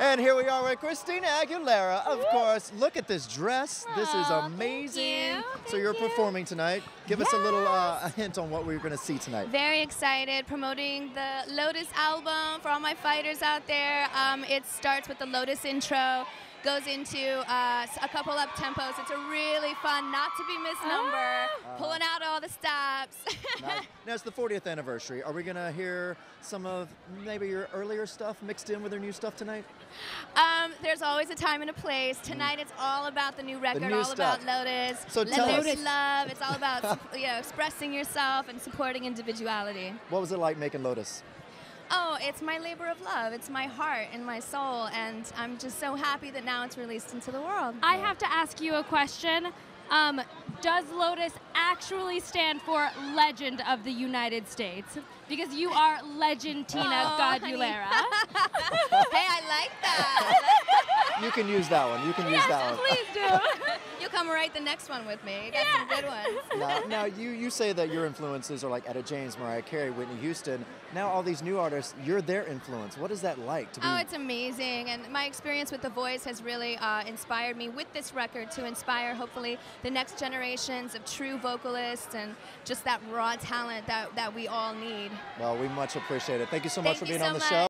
And here we are with Christina Aguilera, of course. Look at this dress. This is amazing. Thank you. So you're performing tonight. Give us a little a hint on what we're going to see tonight. Very excited. Promoting the Lotus album for all my fighters out there. It starts with the Lotus intro, goes into a couple up tempos. It's a really fun, not to be missed number. Pulling out all the stops. Now it's the 40th anniversary. Are we gonna hear some of maybe your earlier stuff mixed in with your new stuff tonight? There's always a time and a place. Tonight it's all about the new record, all about Lotus. So tell us. Love. It's all about expressing yourself and supporting individuality. What was it like making Lotus? Oh, it's my labor of love. It's my heart and my soul, and I'm just so happy that now it's released into the world. I have to ask you a question. Does Lotus actually stand for Legend of the United States? Because you are Legendina Aguilera. Hey, I like that. You can use that one. You can use that one. Please do. You'll come write the next one with me. You got some good ones. Now, you say that your influences are like Etta James, Mariah Carey, Whitney Houston. Now all these new artists, you're their influence. What is that like to be? Oh, it's amazing. And my experience with The Voice has really inspired me with this record to inspire, hopefully, the next generations of true vocalists and just that raw talent that we all need. Well, we much appreciate it. Thank you so much for being on the show.